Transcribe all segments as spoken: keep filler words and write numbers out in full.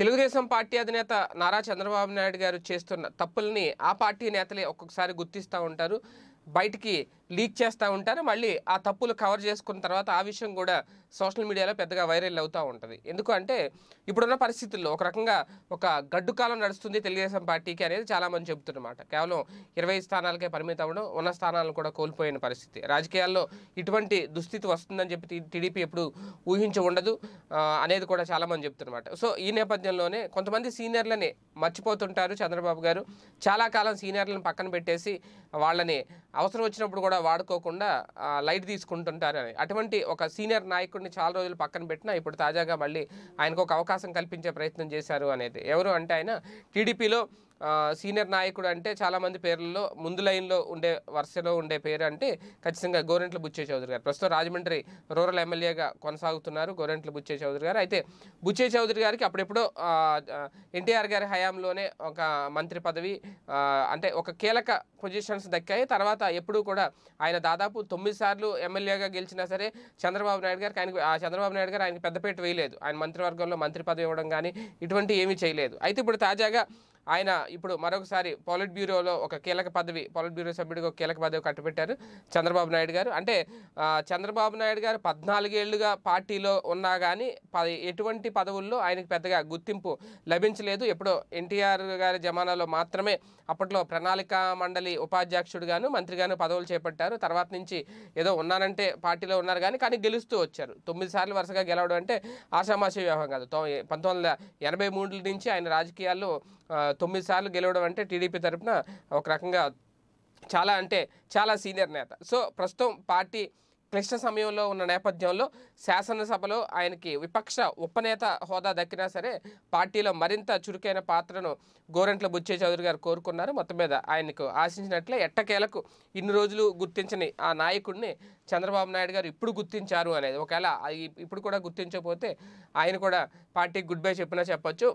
Telugu Desam party అధినేత నారా చంద్రబాబు నాయుడు గారు చేస్తున్న తప్పుల్ని ఆ పార్టీ నేతలే ఒక్కొక్కసారి గుర్తిస్తూ ఉంటారు, బయటికి లీక్ చేస్తూ ఉంటారు. మళ్ళీ ఆ తప్పులు కవర్ చేసుకున్న తర్వాత ఆ విషయం కూడా సోషల్ మీడియాలో పెద్దగా వైరల్ అవుతూ ఉంటుంది. ఎందుకంటే ఇప్పుడున్న పరిస్థితుల్లో ఒక రకంగా ఒక గడ్డు కాలం నడుస్తుంది తెలుగుదేశం పార్టీకి అనేది చాలామంది చెబుతున్నమాట. కేవలం ఇరవై స్థానాలకే పరిమితం అవ్వడం, ఉన్న స్థానాలను కూడా కోల్పోయిన పరిస్థితి. రాజకీయాల్లో ఇటువంటి దుస్థితి వస్తుందని చెప్పి టీడీపీ ఎప్పుడు ఊహించి ఉండదు అనేది కూడా చాలామంది చెప్తున్నమాట. సో ఈ నేపథ్యంలోనే కొంతమంది సీనియర్లని మర్చిపోతుంటారు చంద్రబాబు గారు. చాలా కాలం సీనియర్లను పక్కన పెట్టేసి వాళ్ళని అవసరం వచ్చినప్పుడు కూడా వాడుకోకుండా లైట్ తీసుకుంటుంటారు అని. అటువంటి ఒక సీనియర్ నాయకుడిని చాలా రోజులు పక్కన పెట్టినా ఇప్పుడు తాజాగా మళ్ళీ ఆయనకు ఒక అవకాశం కల్పించే ప్రయత్నం చేశారు అనేది. ఎవరు అంటే ఆయన టీడీపీలో సీనియర్ నాయకుడు అంటే చాలామంది పేర్లలో ముందు లైన్లో ఉండే వరుసలో ఉండే పేరు అంటే ఖచ్చితంగా గోరంట్ల బుచ్చయ్య చౌదరి గారు. ప్రస్తుతం రాజమండ్రి రూరల్ ఎమ్మెల్యేగా కొనసాగుతున్నారు గోరంట్ల బుచ్చయ్య చౌదరి గారు. అయితే బుచ్చయ్య చౌదరి గారికి అప్పుడెప్పుడో ఎన్టీఆర్ గారి హయాంలోనే ఒక మంత్రి పదవి అంటే ఒక కీలక పొజిషన్స్ దక్కాయి. తర్వాత ఎప్పుడూ కూడా ఆయన దాదాపు తొమ్మిది సార్లు ఎమ్మెల్యేగా గెలిచినా సరే చంద్రబాబు నాయుడు గారికి ఆయనకు చంద్రబాబు నాయుడు గారు ఆయనకు పెద్దపేట వేయలేదు. ఆయన మంత్రివర్గంలో మంత్రి పదవి ఇవ్వడం కానీ ఇటువంటి ఏమీ చేయలేదు. అయితే ఇప్పుడు తాజాగా ఆయన ఇప్పుడు మరొకసారి పాలిట్ బ్యూరోలో ఒక కీలక పదవి, పాలిట్ బ్యూరో సభ్యుడికి ఒక కీలక పదవి కట్టబెట్టారు చంద్రబాబు నాయుడు గారు. అంటే చంద్రబాబు నాయుడు గారు పద్నాలుగేళ్లుగా పార్టీలో ఉన్నా కానీ ఎటువంటి పదవుల్లో ఆయనకు పెద్దగా గుర్తింపు లభించలేదు. ఎప్పుడో ఎన్టీఆర్ గారి జమానాలో మాత్రమే అప్పట్లో ప్రణాళిక మండలి ఉపాధ్యక్షుడుగాను మంత్రిగాను పదవులు చేపట్టారు. తర్వాత నుంచి ఏదో ఉన్నారంటే పార్టీలో ఉన్నారు కానీ కానీ గెలుస్తూ వచ్చారు. తొమ్మిది సార్లు వరుసగా గెలవడం అంటే ఆషామాషి వ్యవహారం కాదు. పంతొమ్మిది వందల ఎనభై మూడు నుంచి ఆయన రాజకీయాల్లో తొమ్మిది సార్లు గెలవడం అంటే టీడీపీ తరఫున ఒక రకంగా చాలా అంటే చాలా సీనియర్ నేత. సో ప్రస్తుతం పార్టీ క్లిష్ట సమయంలో ఉన్న నేపథ్యంలో శాసనసభలో ఆయనకి విపక్ష ఉపనేత హోదా దక్కినా సరే పార్టీలో మరింత చురుకైన పాత్రను గోరంట్ల బుచ్చయ్య చౌదరి గారు కోరుకున్నారు. మొత్తం మీద ఆయనకు ఆశించినట్లే ఎట్టకేలకు ఇన్ని రోజులు గుర్తించని ఆ నాయకుడిని చంద్రబాబు నాయుడు గారు ఇప్పుడు గుర్తించారు అనేది. ఒకవేళ ఇప్పుడు కూడా గుర్తించకపోతే ఆయన కూడా పార్టీకి గుడ్ బై చెప్పినా చెప్పచ్చు.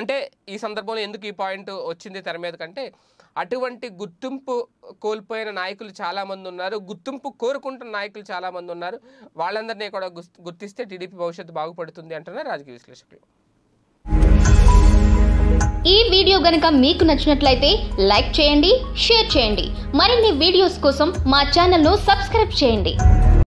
అంటే ఈ సందర్భంలో ఎందుకు ఈ పాయింట్ వచ్చింది తెర మీద కంటే అటువంటి గుర్తింపు కోల్పోయిన నాయకులు చాలామంది ఉన్నారు, గుర్తింపు కోరుకుంటున్న నాయకులు చాలామంది ఉన్నారు. వాళ్ళందరినీ కూడా గుర్తిస్తే టీడీపీ భవిష్యత్తు బాగుపడుతుంది అంటున్నారు రాజకీయ విశ్లేషకులు. ఈ వీడియో గనుక మీకు నచ్చినట్లయితే లైక్ చేయండి, షేర్ చేయండి. మరిన్ని వీడియోస్ కోసం మా ఛానల్ను సబ్స్క్రైబ్ చేయండి.